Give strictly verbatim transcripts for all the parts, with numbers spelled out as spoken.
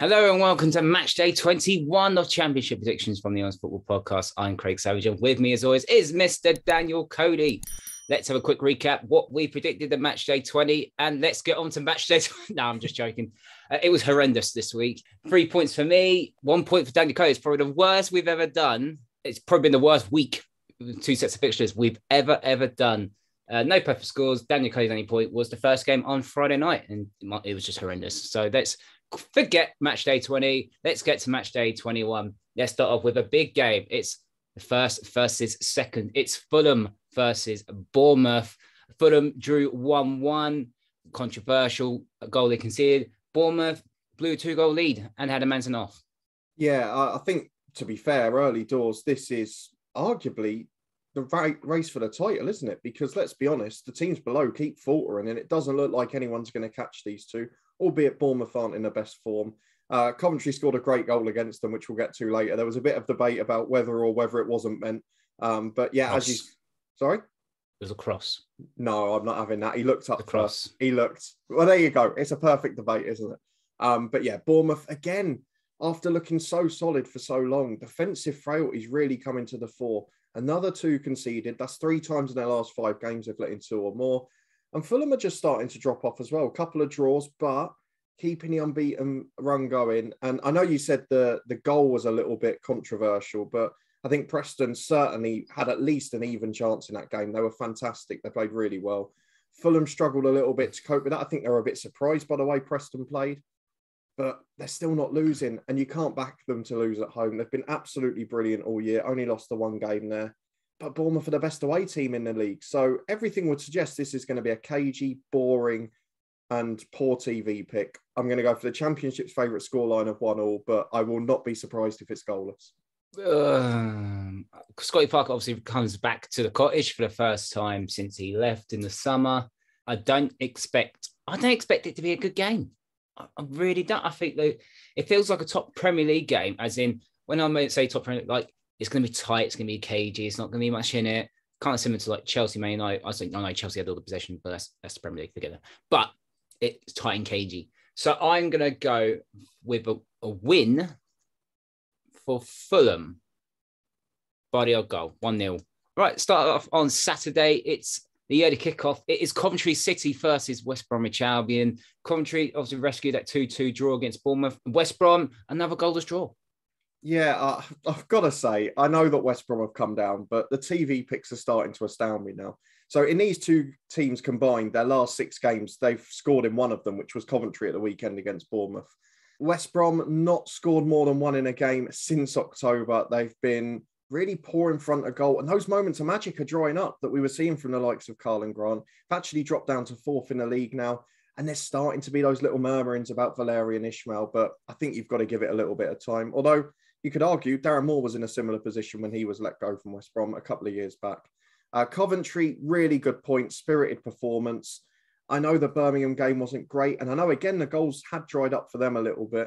Hello and welcome to match day twenty-one of Championship Predictions from the Honest Football Podcast. I'm Craig Savage and with me as always is Mister Daniel Cody. Let's have a quick recap what we predicted at match day twenty and let's get on to match day twenty. No, I'm just joking. Uh, it was horrendous this week. Three points for me, one point for Daniel Cody. It's probably the worst we've ever done. It's probably been the worst week, two sets of fixtures we've ever, ever done. Uh, no perfect scores. Daniel Cody's only point was the first game on Friday night, and it was just horrendous. So let's forget match day twenty. Let's get to match day twenty-one. Let's start off with a big game. It's the first versus second. It's Fulham versus Bournemouth. Fulham drew one one. Controversial goal they conceded. Bournemouth blew a two-goal lead and had a man sent off. Yeah, I think to be fair, early doors, this is arguably the right race for the title, isn't it? Because let's be honest, the teams below keep faltering and it doesn't look like anyone's going to catch these two, albeit Bournemouth aren't in the best form. Uh, Coventry scored a great goal against them, which we'll get to later. There was a bit of debate about whether or whether it wasn't meant. Um, but yeah, cross. as you... Sorry? It was a cross. No, I'm not having that. He looked up the cross. First. He looked... Well, there you go. It's a perfect debate, isn't it? Um, but yeah, Bournemouth, again, after looking so solid for so long, defensive frailties really coming to the fore. Another two conceded. That's three times in their last five games they've let in two or more. And Fulham are just starting to drop off as well. A couple of draws, but keeping the unbeaten run going. And I know you said the, the goal was a little bit controversial, but I think Preston certainly had at least an even chance in that game. They were fantastic. They played really well. Fulham struggled a little bit to cope with that. I think they were a bit surprised by the way Preston played, but they're still not losing and you can't back them to lose at home. They've been absolutely brilliant all year. Only lost the one game there. But Bournemouth are the best away team in the league. So everything would suggest this is going to be a cagey, boring and poor T V pick. I'm going to go for the Championship's favourite scoreline of one all, but I will not be surprised if it's goalless. Um, Scotty Parker obviously comes back to the cottage for the first time since he left in the summer. I don't expect, I don't expect it to be a good game. I, I really don't. I think that it feels like a top Premier League game, as in when I say top Premier League, like, it's going to be tight. It's going to be cagey. It's not going to be much in it. Kind of similar to like Chelsea, Man United. I think I know Chelsea had all the possession, but that's that's the Premier League together. But it's tight and cagey. So I'm going to go with a, a win for Fulham by the odd goal, one nil. Right, start off on Saturday. It's the early kickoff. It is Coventry City versus West Bromwich Albion. Coventry obviously rescued that two two draw against Bournemouth. West Brom, another goalless draw. Yeah, uh, I've got to say, I know that West Brom have come down, but the T V picks are starting to astound me now. So in these two teams combined, their last six games, they've scored in one of them, which was Coventry at the weekend against Bournemouth. West Brom not scored more than one in a game since October. They've been really poor in front of goal. And those moments of magic are drying up that we were seeing from the likes of Carlin Grant. They've actually dropped down to fourth in the league now. And there's starting to be those little murmurings about Valérien Ismaël, but I think you've got to give it a little bit of time. Although you could argue Darren Moore was in a similar position when he was let go from West Brom a couple of years back. Uh, Coventry, really good point, spirited performance. I know the Birmingham game wasn't great. And I know, again, the goals had dried up for them a little bit.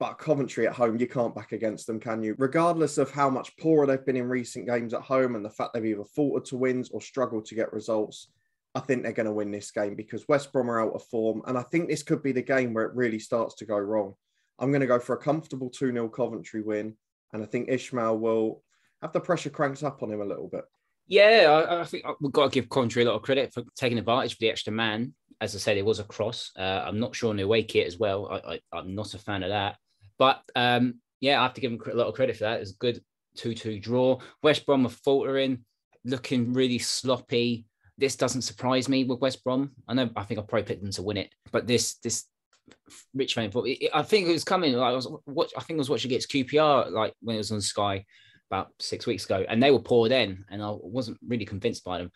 But Coventry at home, you can't back against them, can you? Regardless of how much poorer they've been in recent games at home and the fact they've either faltered to wins or struggled to get results, I think they're going to win this game because West Brom are out of form. And I think this could be the game where it really starts to go wrong. I'm going to go for a comfortable two nil Coventry win. And I think Ismaël will have the pressure cranked up on him a little bit. Yeah, I, I think we've got to give Coventry a lot of credit for taking advantage of the extra man. As I said, it was a cross. Uh, I'm not sure on the away kit as well. I, I, I'm not a fan of that. But um, yeah, I have to give them a lot of credit for that. It was a good two two draw. West Brom are faltering, looking really sloppy. This doesn't surprise me with West Brom. I know, I think I probably picked them to win it, but this, this rich man, I think it was coming. Like I was, watch, I think I was watching against Q P R, like when it was on Sky about six weeks ago, and they were poor then, and I wasn't really convinced by them.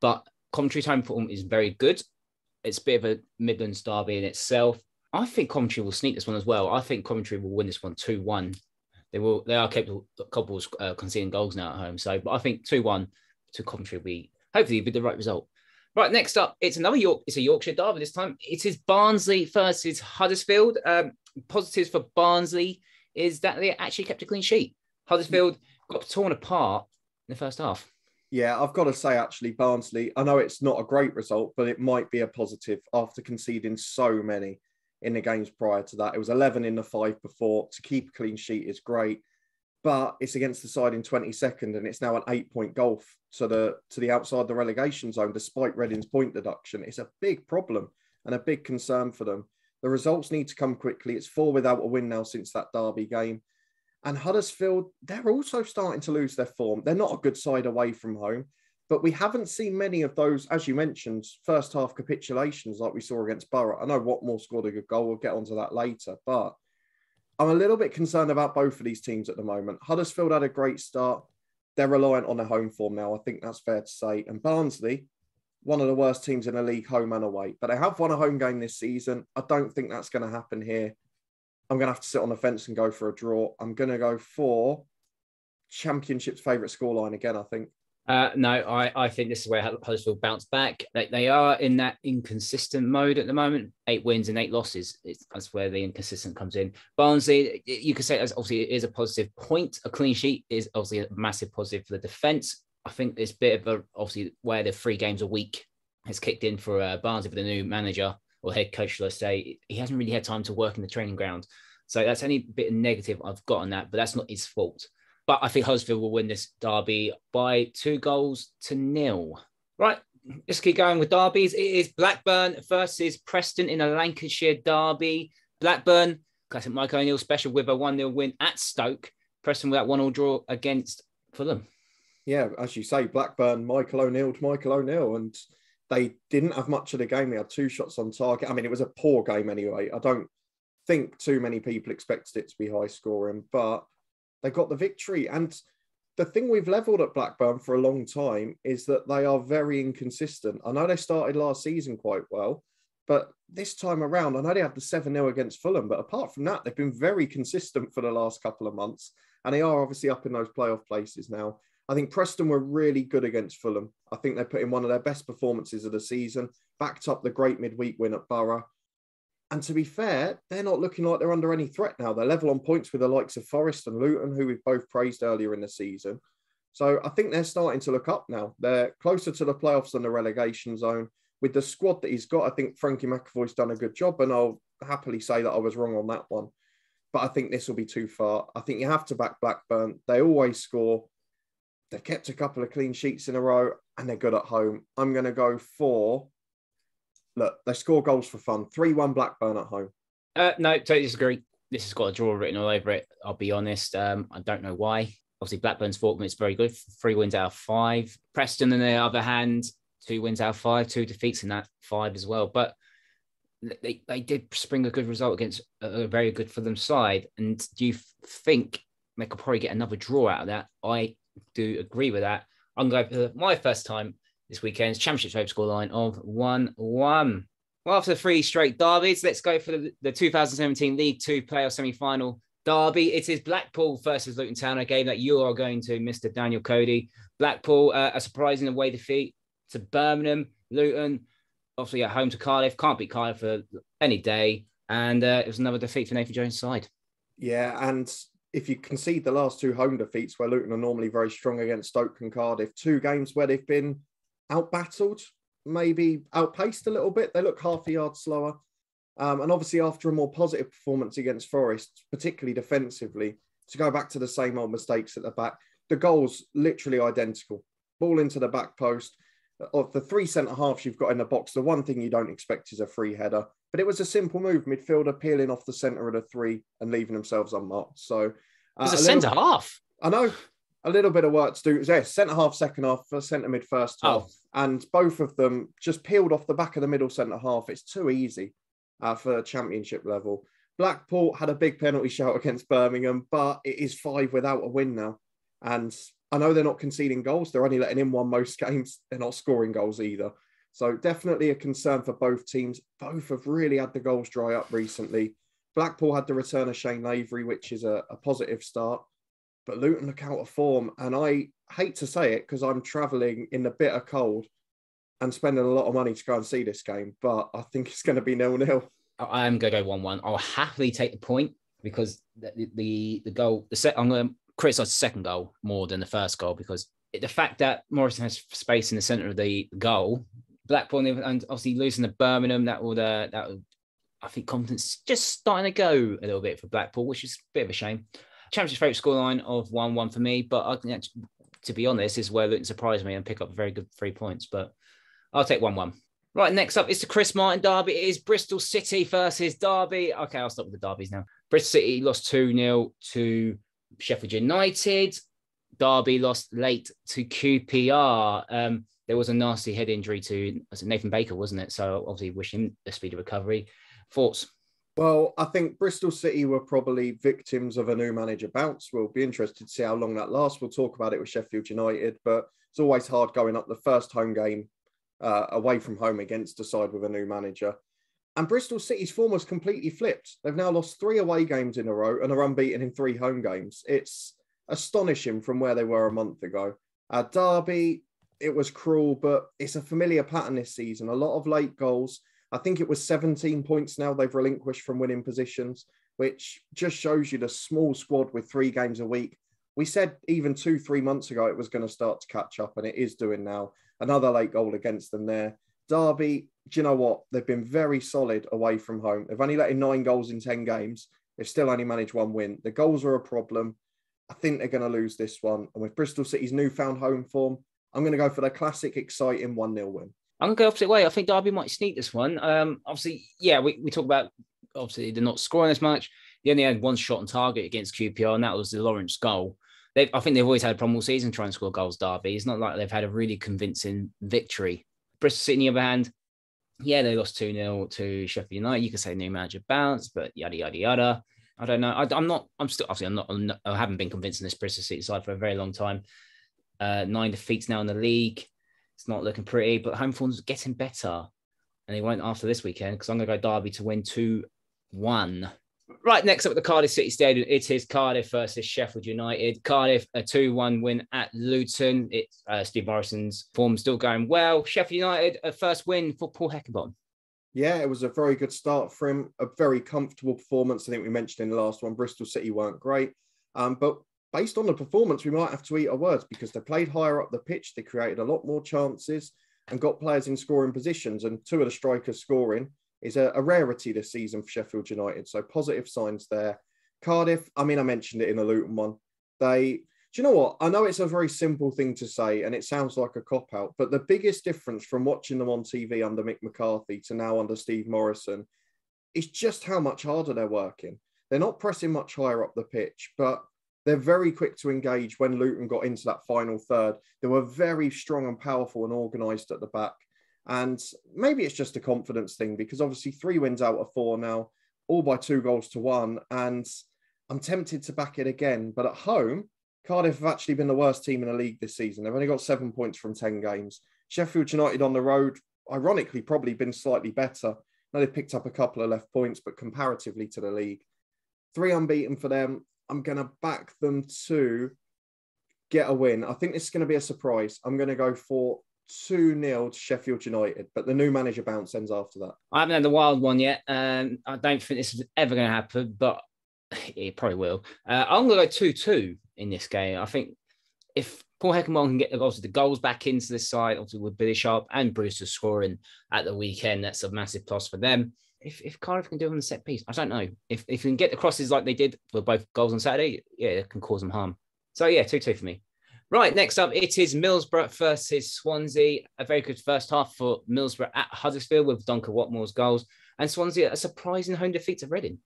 But Coventry's home form is very good. It's a bit of a Midlands derby in itself. I think Coventry will sneak this one as well. I think Coventry will win this one two one. They will. They are capable of uh, conceding goals now at home. So, but I think two one to Coventry will be. Hopefully, with the right result. Right, next up, it's another York. It's a Yorkshire derby this time. It is Barnsley versus Huddersfield. Um, positives for Barnsley is that they actually kept a clean sheet. Huddersfield got torn apart in the first half. Yeah, I've got to say, actually, Barnsley, I know it's not a great result, but it might be a positive after conceding so many. in the games prior to that. It was eleven in the five before. To keep a clean sheet is great, but it's against the side in twenty-second, and it's now an eight-point golf to the, to the outside the relegation zone, despite Reading's point deduction. It's a big problem and a big concern for them. The results need to come quickly. It's four without a win now since that Derby game. And Huddersfield, they're also starting to lose their form. They're not a good side away from home, but we haven't seen many of those, as you mentioned, first half capitulations like we saw against Borough. I know Watmore scored a good goal. We'll get onto that later, but I'm a little bit concerned about both of these teams at the moment. Huddersfield had a great start. They're reliant on their home form now. I think that's fair to say. And Barnsley, one of the worst teams in the league, home and away. But they have won a home game this season. I don't think that's going to happen here. I'm going to have to sit on the fence and go for a draw. I'm going to go for Championship's favourite scoreline again, I think. Uh, no, I, I think this is where Huddersfield bounce back. They, they are in that inconsistent mode at the moment. Eight wins and eight losses. It's, that's where the inconsistent comes in. Barnsley, you could say that's obviously it is a positive point. A clean sheet is obviously a massive positive for the defence. I think there's a bit of a, obviously, where the three games a week has kicked in for uh, Barnsley, for the new manager or head coach, shall I say. He hasn't really had time to work in the training ground. So that's any bit of negative I've got on that, but that's not his fault. But I think Huddersfield will win this derby by two goals to nil. Right, let's keep going with derbies. It is Blackburn versus Preston in a Lancashire derby. Blackburn, classic Mike O'Neill special, with a one nil win at Stoke. Preston with that one all draw against Fulham. Yeah, as you say, Blackburn, Michael O'Neill to Michael O'Neill, and they didn't have much of the game. They had two shots on target. I mean, it was a poor game anyway. I don't think too many people expected it to be high scoring, but they got the victory. And the thing we've levelled at Blackburn for a long time is that they are very inconsistent. I know they started last season quite well, but this time around, I know they had the seven nil against Fulham, but apart from that, they've been very consistent for the last couple of months, and they are obviously up in those playoff places now. I think Preston were really good against Fulham. I think they put in one of their best performances of the season, backed up the great midweek win at Borough. And to be fair, they're not looking like they're under any threat now. They're level on points with the likes of Forest and Luton, who we've both praised earlier in the season. So I think they're starting to look up now. They're closer to the playoffs than the relegation zone. With the squad that he's got, I think Frankie McAvoy's done a good job, and I'll happily say that I was wrong on that one. But I think this will be too far. I think you have to back Blackburn. They always score. They've kept a couple of clean sheets in a row, and they're good at home. I'm going to go for, look, they score goals for fun. three one Blackburn at home. Uh, no, totally disagree. This has got a draw written all over it, I'll be honest. Um, I don't know why. Obviously, Blackburn's form is very good. Three wins out of five. Preston, on the other hand, two wins out of five, two defeats in that five as well. But they, they did spring a good result against a very good for them side. And do you think they could probably get another draw out of that? I do agree with that. I'm going for my first time this weekend's Championship favourite scoreline of one one. Well, after three straight derbies, let's go for the, the two thousand seventeen League Two playoff semi-final derby. It is Blackpool versus Luton Town, a game that you are going to, Mister Daniel Cody. Blackpool, uh, a surprising away defeat to Birmingham. Luton, obviously at home to Cardiff. Can't beat Cardiff for any day. And uh, it was another defeat for Nathan Jones' side. Yeah, and if you concede the last two home defeats, where Luton are normally very strong against Stoke and Cardiff, two games where they've been outbattled, maybe outpaced a little bit. They look half a yard slower. Um, and obviously, after a more positive performance against Forest, particularly defensively, to go back to the same old mistakes at the back, the goal's literally identical. Ball into the back post. Of the three centre-halves you've got in the box, the one thing you don't expect is a free header. But it was a simple move, midfielder peeling off the centre of the three and leaving themselves unmarked. So uh, it's a, a centre-half. I know. A little bit of work to do. Yeah, centre half, second half, centre mid, first half. Oh. And both of them just peeled off the back of the middle centre half. It's too easy uh, for Championship level. Blackpool had a big penalty shout against Birmingham, but it is five without a win now. And I know they're not conceding goals. They're only letting in one most games. They're not scoring goals either. So definitely a concern for both teams. Both have really had the goals dry up recently. Blackpool had the return of Shane Lavery, which is a, a positive start. But Luton look out of form, and I hate to say it because I'm travelling in the bitter cold and spending a lot of money to go and see this game, but I think it's going to be nil nil. I'm going to go one one. I'll happily take the point because the the, the goal, the set, I'm going to criticise the second goal more than the first goal because it, the fact that Morrison has space in the centre of the goal, Blackpool and obviously losing to Birmingham, that would uh, that would I think confidence just starting to go a little bit for Blackpool, which is a bit of a shame. Championship favourite scoreline of one one for me, but I can actually, to be honest, is where Luton surprised me and pick up a very good three points, but I'll take one one. Right, next up is the Chris Martin derby. It is Bristol City versus Derby. Okay, I'll stop with the derbies now. Bristol City lost two nil to Sheffield United. Derby lost late to Q P R. Um, there was a nasty head injury to Nathan Baker, wasn't it? So obviously wish him a speedy recovery. Thoughts? Well, I think Bristol City were probably victims of a new manager bounce. We'll be interested to see how long that lasts. We'll talk about it with Sheffield United, but it's always hard going up the first home game uh, away from home against a side with a new manager. And Bristol City's form was completely flipped. They've now lost three away games in a row and are unbeaten in three home games. It's astonishing from where they were a month ago. Uh, Derby, it was cruel, but it's a familiar pattern this season. A lot of late goals. I think it was seventeen points now they've relinquished from winning positions, which just shows you the small squad with three games a week. We said even two, three months ago it was going to start to catch up, and it is doing now. Another late goal against them there. Derby, do you know what? They've been very solid away from home. They've only let in nine goals in ten games. They've still only managed one win. The goals are a problem. I think they're going to lose this one. And with Bristol City's newfound home form, I'm going to go for the classic, exciting one nil win. I'm going to go opposite way. I think Derby might sneak this one. Um, obviously, yeah, we, we talk about, obviously, they're not scoring as much. They only had one shot on target against Q P R, and that was the Lawrence goal. They've, I think they've always had a problem all season trying to score goals, Derby. It's not like they've had a really convincing victory. Bristol City, on the other hand, yeah, they lost two nil to Sheffield United. You could say new manager bounce, but yada, yada, yada. I don't know. I, I'm not, I'm still, obviously, I'm not, I'm not, I haven't been convinced in this Bristol City side for a very long time. Uh, nine defeats now in the league. It's not looking pretty, but home form's getting better. And they won't after this weekend, because I'm going to go Derby to win two one. Right, next up at the Cardiff City Stadium, it is Cardiff versus Sheffield United. Cardiff, a two one win at Luton. It's uh, Steve Morrison's form still going well. Sheffield United, a first win for Paul Heckingbottom. Yeah, it was a very good start for him. A very comfortable performance. I think we mentioned in the last one, Bristol City weren't great. Um, but... Based on the performance, we might have to eat our words, because they played higher up the pitch. They created a lot more chances and got players in scoring positions. And two of the strikers scoring is a, a rarity this season for Sheffield United. So positive signs there. Cardiff, I mean, I mentioned it in the Luton one. They, do you know what? I know it's a very simple thing to say and it sounds like a cop-out, but the biggest difference from watching them on T V under Mick McCarthy to now under Steve Morrison is just how much harder they're working. They're not pressing much higher up the pitch, but they're very quick to engage. When Luton got into that final third, they were very strong and powerful and organised at the back. And maybe it's just a confidence thing, because obviously three wins out of four now, all by two goals to one. And I'm tempted to back it again. But at home, Cardiff have actually been the worst team in the league this season. They've only got seven points from ten games. Sheffield United on the road, ironically, probably been slightly better. Now they've picked up a couple of left points, but comparatively to the league, three unbeaten for them. I'm going to back them to get a win. I think this is going to be a surprise. I'm going to go for two nil to Sheffield United, but the new manager bounce ends after that. I haven't had the wild one yet. Um, I don't think this is ever going to happen, but it probably will. Uh, I'm going to go two two in this game. I think if Paul Heckingbottom can get obviously the goals back into this side, obviously with Billy Sharp and Brewster scoring at the weekend, that's a massive plus for them. If if Cardiff can do it on the set piece, I don't know. If if you can get the crosses like they did for both goals on Saturday, yeah, it can cause them harm. So yeah, two two for me. Right, next up, it is Middlesbrough versus Swansea. A very good first half for Middlesbrough at Huddersfield with Duncan Watmore's goals. And Swansea, a surprising home defeat to Reading.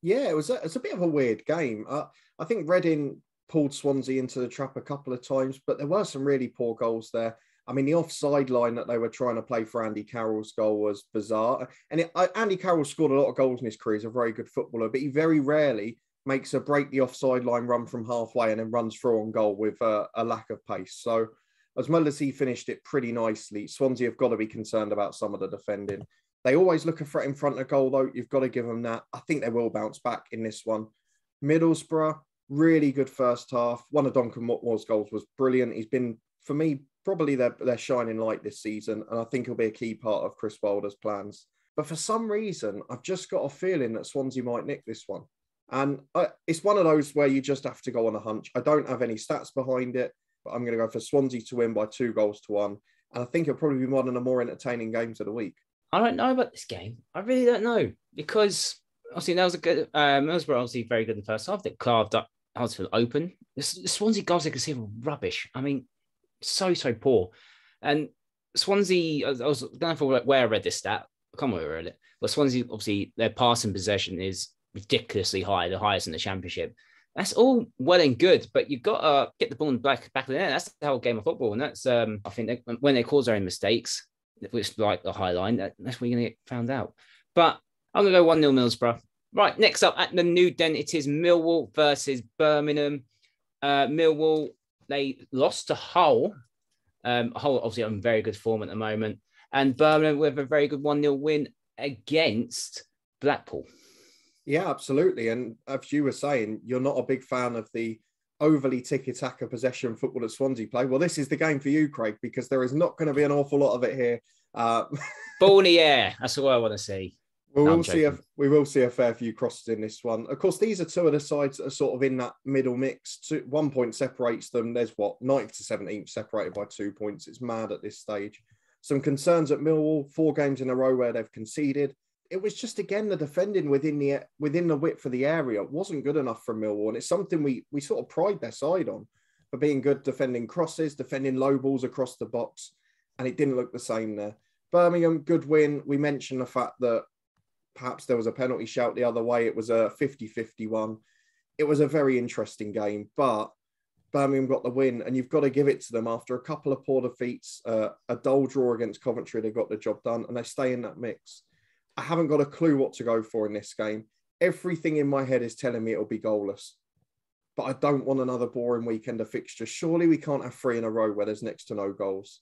Yeah, it was a, it's a bit of a weird game. Uh, I think Reading pulled Swansea into the trap a couple of times, but there were some really poor goals there. I mean, the offside line that they were trying to play for Andy Carroll's goal was bizarre. And it, Andy Carroll scored a lot of goals in his career. He's a very good footballer, but he very rarely makes a break the offside line run from halfway and then runs through on goal with a, a lack of pace. So as well as he finished it pretty nicely, Swansea have got to be concerned about some of the defending. They always look a threat in front of goal, though. You've got to give them that. I think they will bounce back in this one. Middlesbrough, really good first half. One of Duncan Watmore's goals was brilliant. He's been, for me, probably their, their shining light this season, and I think he'll be a key part of Chris Wilder's plans. But for some reason, I've just got a feeling that Swansea might nick this one. And I, it's one of those where you just have to go on a hunch. I don't have any stats behind it, but I'm going to go for Swansea to win by two goals to one. And I think it'll probably be one of the more entertaining games of the week. I don't know about this game. I really don't know, because obviously that was a good. Um, Middlesbrough obviously very good in the first half. They carved up Huddersfield open. The Swansea goals they conceded were rubbish. I mean, so so poor. And Swansea, I was going for where I read this stat. I can't remember where I read it. But Swansea, obviously, their passing possession is ridiculously high, the highest in the Championship. That's all well and good, but you've got to get the ball in the back, back of the net. That's the whole game of football. And that's, um, I think, they, when they cause their own mistakes, which is like the high line, that, that's when you're going to get found out. But I'm going to go one nil Middlesbrough. Right, next up at the New Den, it is Millwall versus Birmingham. Uh, Millwall, they lost to Hull. Um, Hull, obviously, on very good form at the moment. And Birmingham with a very good one nil win against Blackpool. Yeah, absolutely. And as you were saying, you're not a big fan of the overly tiki-taka possession football that Swansea play. Well, this is the game for you, Craig, because there is not going to be an awful lot of it here. Uh, Ball in the air. That's what I want to see. We will no, see a, we will see a fair few crosses in this one. Of course, these are two of the sides that are sort of in that middle mix. Two, one point separates them. There's what, ninth to seventeenth separated by two points. It's mad at this stage. Some concerns at Millwall, four games in a row where they've conceded. It was just, again, the defending within the within the width for the area wasn't good enough for Millwall. And it's something we we sort of pride their side on, for being good defending crosses, defending low balls across the box. And it didn't look the same there. Birmingham, good win. We mentioned the fact that perhaps there was a penalty shout the other way. It was a fifty fifty-one. It was a very interesting game, but Birmingham got the win, and you've got to give it to them. After a couple of poor defeats, uh, a dull draw against Coventry, they got the job done, and they stay in that mix. I haven't got a clue what to go for in this game. Everything in my head is telling me it'll be goalless, but I don't want another boring weekend of fixtures. Surely we can't have three in a row where there's next to no goals.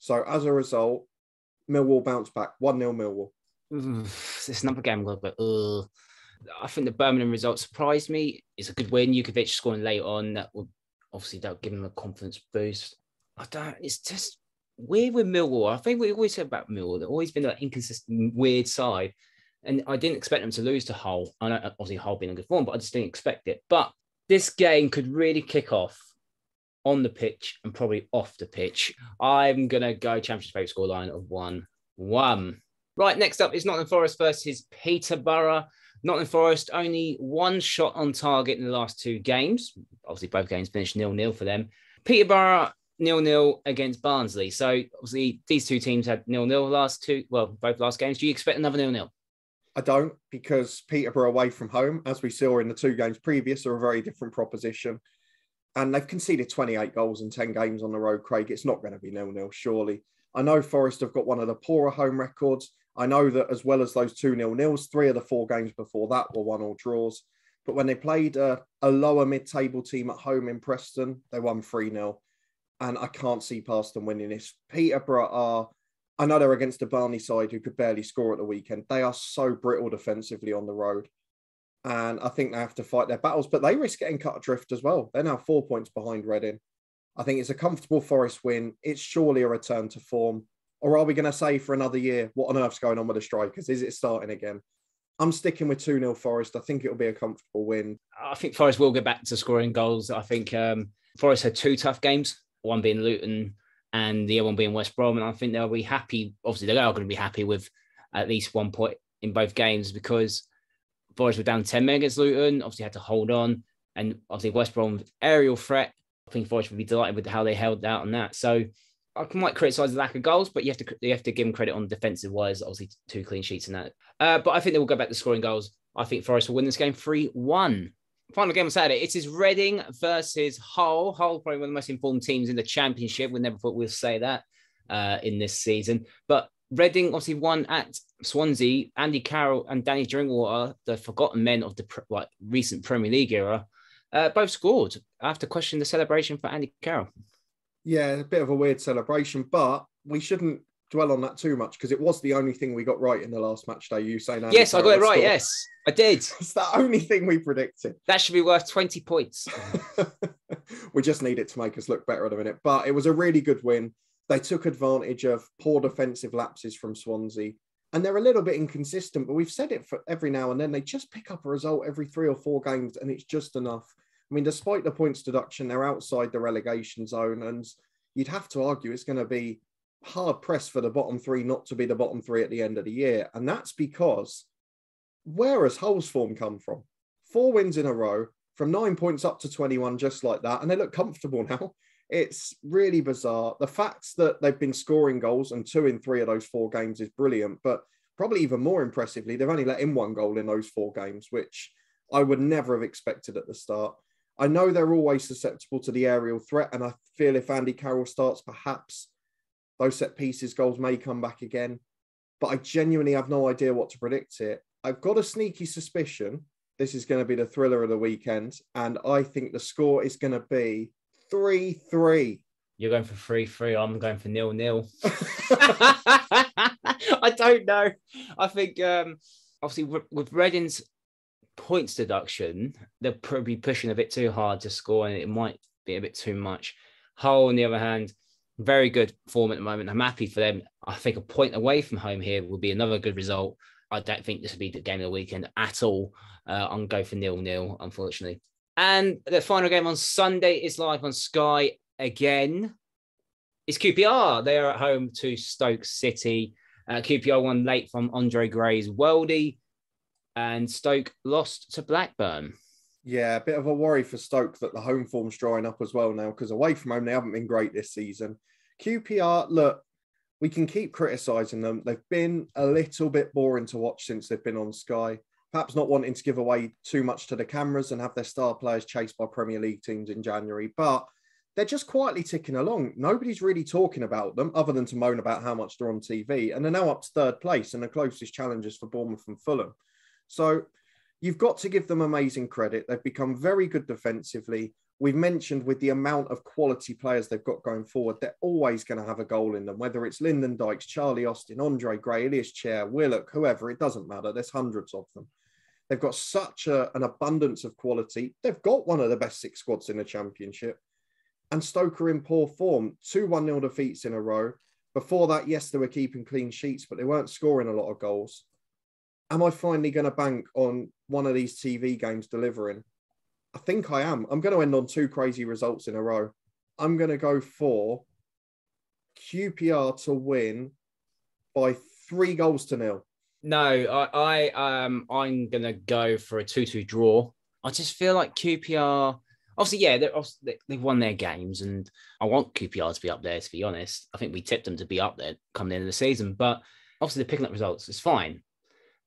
So as a result, Millwall bounce back, one nil Millwall. This number game, but uh, I think the Birmingham result surprised me. It's a good win. Jukovic scoring late on, that will obviously that'll give them a confidence boost. I don't. It's just weird with Millwall. I think we always said about Millwall, they've always been an inconsistent, weird side, and I didn't expect them to lose to Hull. I know obviously Hull being in good form, but I just didn't expect it. But this game could really kick off on the pitch and probably off the pitch. I'm gonna go Championship favourite scoreline of one one. Right, next up is Nottingham Forest versus Peterborough. Nottingham Forest only one shot on target in the last two games. Obviously, both games finished nil nil for them. Peterborough nil nil against Barnsley. So, obviously, these two teams had nil nil last two, well, both last games. Do you expect another nil nil? I don't, because Peterborough away from home, as we saw in the two games previous, are a very different proposition. And they've conceded twenty-eight goals in ten games on the road, Craig. It's not going to be nil nil, surely. I know Forest have got one of the poorer home records. I know that as well as those two nil-nils, three of the four games before that were one-all draws. But when they played a, a lower mid-table team at home in Preston, they won three nil. And I can't see past them winning this. Peterborough are, I know they're against the Barnsley side who could barely score at the weekend. They are so brittle defensively on the road. And I think they have to fight their battles. But they risk getting cut adrift as well. They're now four points behind Reading. I think it's a comfortable Forest win. It's surely a return to form. Or are we going to say for another year, what on earth's going on with the strikers? Is it starting again? I'm sticking with two nil Forest. I think it'll be a comfortable win. I think Forest will get back to scoring goals. I think um, Forest had two tough games, one being Luton and the other one being West Brom. And I think they'll be happy. Obviously, they are going to be happy with at least one point in both games, because Forest were down ten men against Luton, obviously had to hold on. And obviously West Brom aerial threat. I think Forest would be delighted with how they held out on that. So I might criticise the lack of goals, but you have to you have to give them credit on defensive wise. Obviously, two clean sheets and that. Uh, but I think they will go back to scoring goals. I think Forest will win this game three one. Final game on Saturday. It is Reading versus Hull. Hull, probably one of the most informed teams in the Championship. We never thought we'd say that uh, in this season. But Reading obviously won at Swansea. Andy Carroll and Danny Drinkwater, the forgotten men of the like recent Premier League era, uh, both scored. I have to question the celebration for Andy Carroll. Yeah, a bit of a weird celebration, but we shouldn't dwell on that too much because it was the only thing we got right in the last match day. You saying Andy yes, Carroll I got it right. Scored. Yes, I did. It's the only thing we predicted. That should be worth twenty points. We just need it to make us look better at a minute. But it was a really good win. They took advantage of poor defensive lapses from Swansea, and they're a little bit inconsistent. But we've said it for every now and then. They just pick up a result every three or four games, and it's just enough. I mean, despite the points deduction, they're outside the relegation zone, and you'd have to argue it's going to be hard pressed for the bottom three not to be the bottom three at the end of the year. And that's because where has Hull's form come from? Four wins in a row, from nine points up to twenty-one, just like that. And they look comfortable now. It's really bizarre. The fact that they've been scoring goals and two in three of those four games is brilliant, but probably even more impressively, they've only let in one goal in those four games, which I would never have expected at the start. I know they're always susceptible to the aerial threat, and I feel if Andy Carroll starts, perhaps those set pieces goals may come back again, but I genuinely have no idea what to predict it. I've got a sneaky suspicion this is going to be the thriller of the weekend, and I think the score is going to be three three. You're going for three three. I'm going for nil nil. I don't know. I think, um, obviously, with Reading's points deduction, they'll probably be pushing a bit too hard to score, and it might be a bit too much. Hull, on the other hand, very good form at the moment. I'm happy for them. I think a point away from home here would be another good result. I don't think this will be the game of the weekend at all. Uh, I'm going for nil nil, unfortunately. And the final game on Sunday is live on Sky again. It's Q P R. They are at home to Stoke City. Uh, Q P R won late from Andre Gray's worldie, and Stoke lost to Blackburn. Yeah, a bit of a worry for Stoke that the home form's drying up as well now, because away from home, they haven't been great this season. Q P R, look, we can keep criticising them. They've been a little bit boring to watch since they've been on Sky, perhaps not wanting to give away too much to the cameras and have their star players chased by Premier League teams in January. But they're just quietly ticking along. Nobody's really talking about them other than to moan about how much they're on T V. And they're now up to third place and the closest challengers for Bournemouth and Fulham. So you've got to give them amazing credit. They've become very good defensively. We've mentioned with the amount of quality players they've got going forward, they're always going to have a goal in them, whether it's Lyndon Dykes, Charlie Austin, Andre Gray, Elias Chair, Willock, whoever, it doesn't matter. There's hundreds of them. They've got such a, an abundance of quality. They've got one of the best six squads in the Championship. And Stoke are in poor form, two one nil defeats in a row. Before that, yes, they were keeping clean sheets, but they weren't scoring a lot of goals. Am I finally going to bank on one of these T V games delivering? I think I am. I'm going to end on two crazy results in a row. I'm going to go for Q P R to win by three goals to nil. No, I, I um, I'm going to go for a two two draw. I just feel like Q P R, obviously, yeah, they've won their games, and I want Q P R to be up there, to be honest. I think we tipped them to be up there coming into the season, but obviously they're picking up results. It's fine.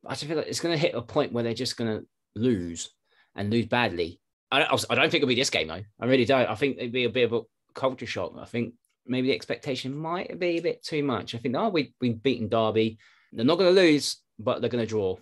But I just feel like it's going to hit a point where they're just going to lose and lose badly. I don't think it'll be this game, though. I really don't. I think it'd be a bit of a culture shock. I think maybe the expectation might be a bit too much. I think, oh, we, we've beaten Derby. They're not going to lose, but they're going to draw.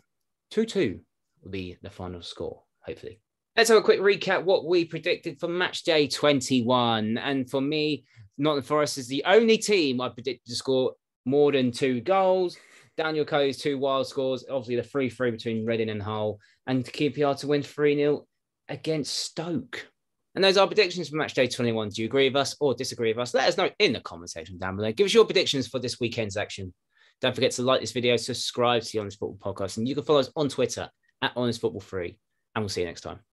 two two will be the final score, hopefully. Let's have a quick recap what we predicted for match day twenty-one. And for me, Nottingham Forest is the only team I predicted to score more than two goals. Daniel Cody's two wild scores, obviously the three three between Reading and Hull, and Q P R to win three nil. Against Stoke. And those are predictions for match day twenty-one. Do you agree with us or disagree with us? Let us know in the comment section down below. Give us your predictions for this weekend's action. Don't forget to like this video, subscribe to the Honest Football Podcast, and you can follow us on Twitter at Honest Football three. And we'll see you next time.